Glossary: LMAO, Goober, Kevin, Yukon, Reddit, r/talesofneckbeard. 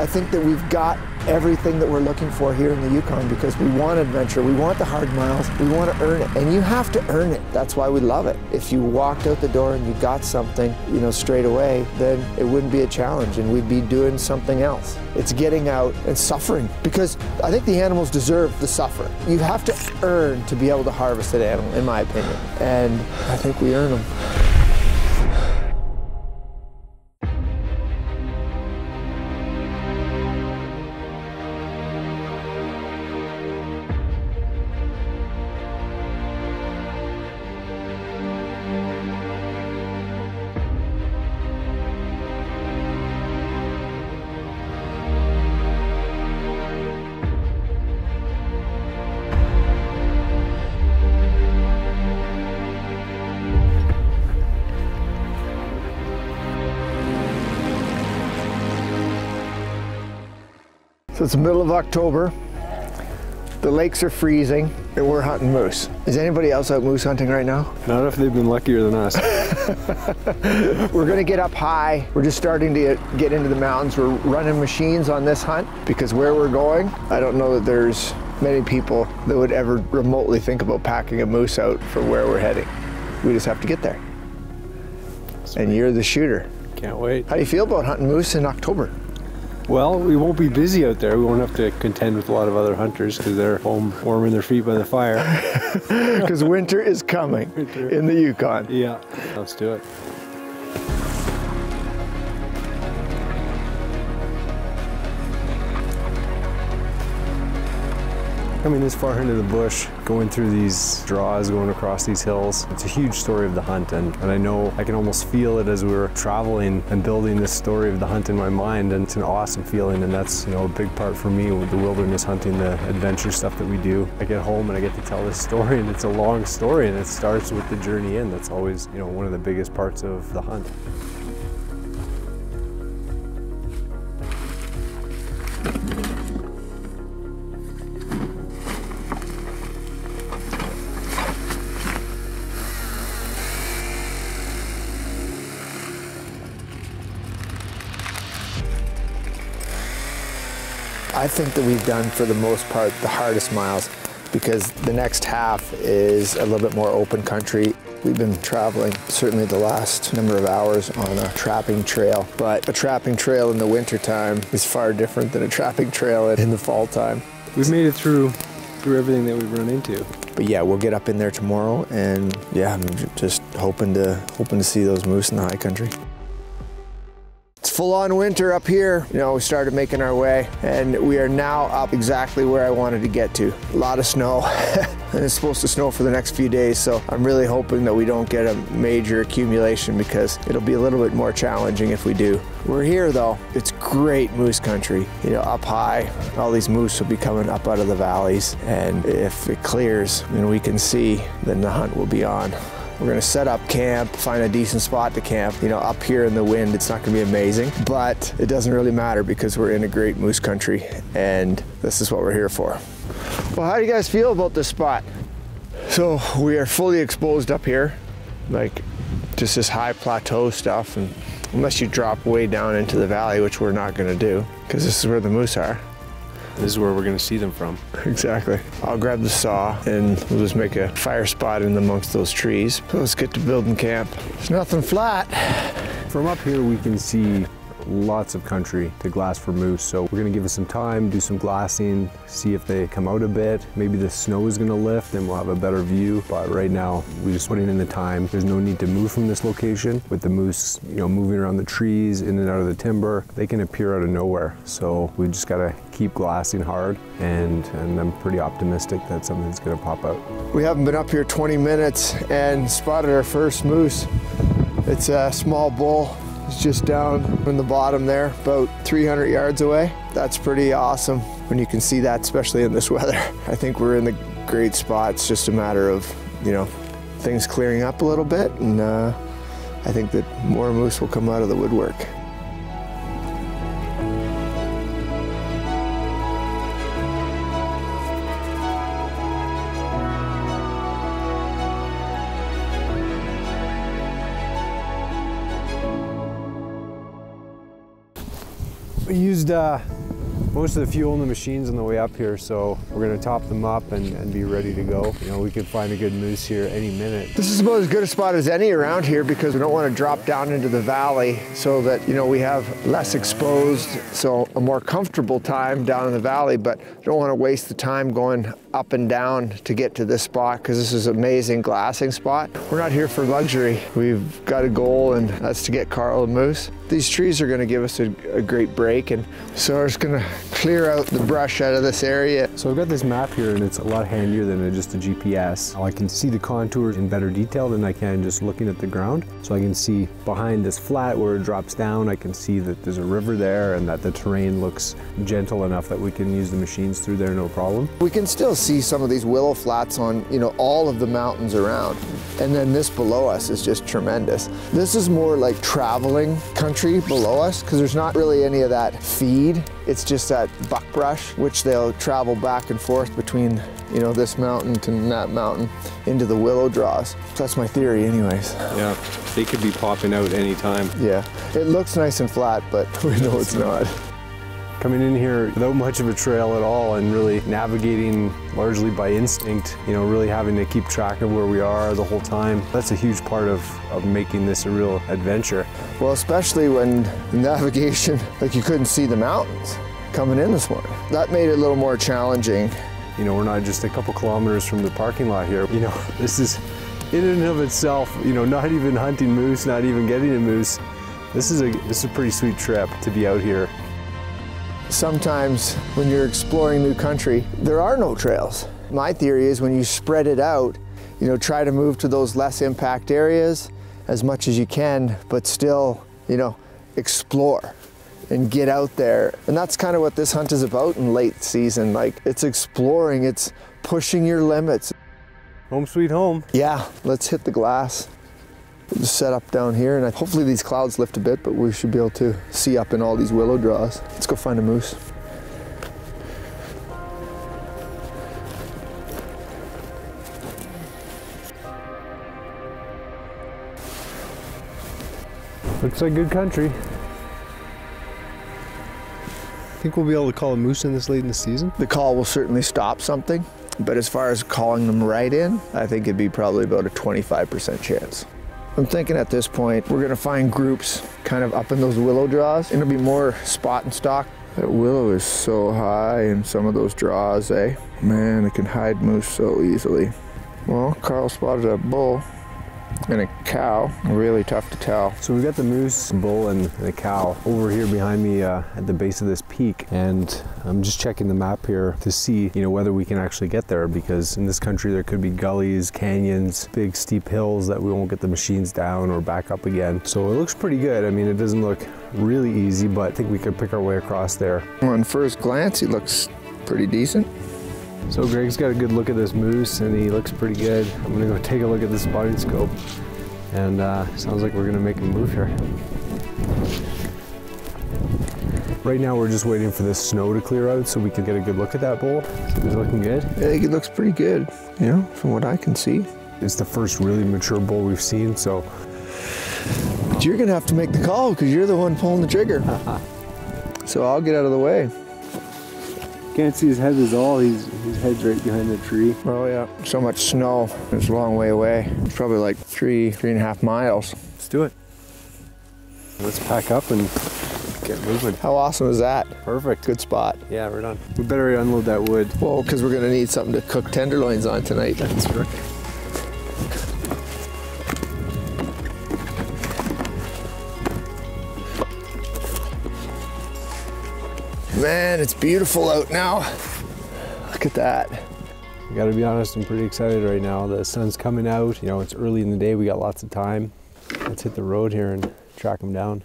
I think that we've got everything that we're looking for here in the Yukon because we want adventure, we want the hard miles, we want to earn it, and you have to earn it. That's why we love it. If you walked out the door and you got something, you know, straight away, then it wouldn't be a challenge and we'd be doing something else. It's getting out and suffering because I think the animals deserve the suffer. You have to earn to be able to harvest an animal, in my opinion, and I think we earn them. So it's the middle of October, the lakes are freezing, and we're hunting moose. Is anybody else out moose hunting right now? Not if they've been luckier than us. We're gonna get up high. We're just starting to get into the mountains. We're running machines on this hunt because where we're going, I don't know that there's many people that would ever remotely think about packing a moose out for where we're heading. We just have to get there. Sweet. And you're the shooter. Can't wait. How do you feel about hunting moose in October? Well, we won't be busy out there. We won't have to contend with a lot of other hunters because they're home warming their feet by the fire. Because winter is coming in the Yukon. Yeah, let's do it. Coming this far into the bush, going through these draws, going across these hills, it's a huge story of the hunt, and I know I can almost feel it as we were traveling and building this story of the hunt in my mind, and it's an awesome feeling, and that's, you know, a big part for me with the wilderness hunting, the adventure stuff that we do. I get home and I get to tell this story, and it's a long story, and it starts with the journey in. That's always, you know, one of the biggest parts of the hunt. I think that we've done, for the most part, the hardest miles because the next half is a little bit more open country. We've been traveling certainly the last number of hours on a trapping trail, but a trapping trail in the wintertime is far different than a trapping trail in the fall time. We've made it through everything that we've run into. But yeah, we'll get up in there tomorrow, and yeah, I'm just hoping to see those moose in the high country. Full-on winter up here. You know, we started making our way, and we are now up exactly where I wanted to get to. A lot of snow, and it's supposed to snow for the next few days, so I'm really hoping that we don't get a major accumulation because it'll be a little bit more challenging if we do. We're here though. It's great moose country. You know, up high, all these moose will be coming up out of the valleys, and if it clears and we can see, then the hunt will be on. We're gonna set up camp, find a decent spot to camp. You know, up here in the wind, it's not gonna be amazing, but it doesn't really matter because we're in a great moose country, and this is what we're here for. Well, how do you guys feel about this spot? So we are fully exposed up here, like just this high plateau stuff, and unless you drop way down into the valley, which we're not gonna do, because this is where the moose are. This is where we're gonna see them from. Exactly. I'll grab the saw and we'll just make a fire spot in amongst those trees. Let's get to building camp. There's nothing flat. From up here we can see lots of country to glass for moose, so we're gonna give it some time, do some glassing, see if they come out a bit. Maybe the snow is gonna lift and we'll have a better view, but right now we're just putting in the time. There's no need to move from this location. With the moose, you know, moving around the trees, in and out of the timber, they can appear out of nowhere, so we just gotta keep glassing hard, and I'm pretty optimistic that something's gonna pop out. We haven't been up here 20 minutes and spotted our first moose. It's a small bull. It's just down in the bottom there, about 300 yards away. That's pretty awesome when you can see that, especially in this weather. I think we're in the great spot. It's just a matter of, you know, things clearing up a little bit, and I think that more moose will come out of the woodwork. We used most of the fuel in the machines on the way up here, so we're gonna top them up and be ready to go. You know, we could find a good moose here any minute. This is about as good a spot as any around here because we don't want to drop down into the valley so that, you know, we have less exposed, so a more comfortable time down in the valley, but don't want to waste the time going up and down to get to this spot because this is an amazing glassing spot. We're not here for luxury. We've got a goal, and that's to get Karl a moose. These trees are gonna give us a great break, and so we're just gonna clear out the brush out of this area. So I've got this map here, and it's a lot handier than just a GPS. I can see the contours in better detail than I can just looking at the ground. So I can see behind this flat where it drops down, I can see that there's a river there and that the terrain looks gentle enough that we can use the machines through there, no problem. We can still see some of these willow flats on, you know, all of the mountains around. And then this below us is just tremendous. This is more like traveling country below us because there's not really any of that feed. It's just that buckbrush, which they'll travel back and forth between, you know, this mountain and that mountain into the willow draws. So that's my theory anyways. Yeah, they could be popping out anytime. Yeah, it looks nice and flat, but we know it's not. Coming in here without much of a trail at all and really navigating largely by instinct, you know, really having to keep track of where we are the whole time. That's a huge part of making this a real adventure. Well, especially when navigation, like you couldn't see the mountains coming in this morning. That made it a little more challenging. You know, we're not just a couple kilometers from the parking lot here. You know, this is in and of itself, you know, not even hunting moose, not even getting a moose. This is a pretty sweet trip to be out here. Sometimes when you're exploring new country, there are no trails. My theory is when you spread it out, you know, try to move to those less impact areas as much as you can, but still, you know, explore and get out there. And that's kind of what this hunt is about in late season. Like, it's exploring, it's pushing your limits. Home sweet home. Yeah, let's hit the glass. We'll just set up down here, and hopefully these clouds lift a bit, but we should be able to see up in all these willow draws. Let's go find a moose. Looks like good country. I think we'll be able to call a moose in this late in the season. The call will certainly stop something, but as far as calling them right in, I think it'd be probably about a 25% chance. I'm thinking at this point, we're gonna find groups kind of up in those willow draws. It'll be more spot and stock. That willow is so high in some of those draws, eh? Man, it can hide moose so easily. Well, Karl spotted a bull and a cow, really tough to tell. So we've got the moose, bull, and the cow over here behind me at the base of this peak, and I'm just checking the map here to see, you know, whether we can actually get there, because in this country there could be gullies, canyons, big steep hills that we won't get the machines down or back up again. So it looks pretty good. I mean, it doesn't look really easy, but I think we could pick our way across there. On first glance, it looks pretty decent. So Greg's got a good look at this moose, and he looks pretty good. I'm gonna go take a look at this spotting scope, and sounds like we're gonna make a move here. Right now we're just waiting for this snow to clear out so we can get a good look at that bull. He's looking good. I think it looks pretty good, you know, from what I can see. It's the first really mature bull we've seen, so. But you're gonna have to make the call because you're the one pulling the trigger. So I'll get out of the way. Can't see his head at all. His head's right behind the tree. Oh yeah, so much snow. It's a long way away. It's probably like three and a half miles. Let's do it. Let's pack up and get moving. How awesome is that? Perfect. Good spot. Yeah, right on. We better unload that wood. Well, because we're gonna need something to cook tenderloins on tonight. That's right. Man, it's beautiful out now. Look at that. I gotta be honest, I'm pretty excited right now. The sun's coming out. You know, it's early in the day. We got lots of time. Let's hit the road here and track them down.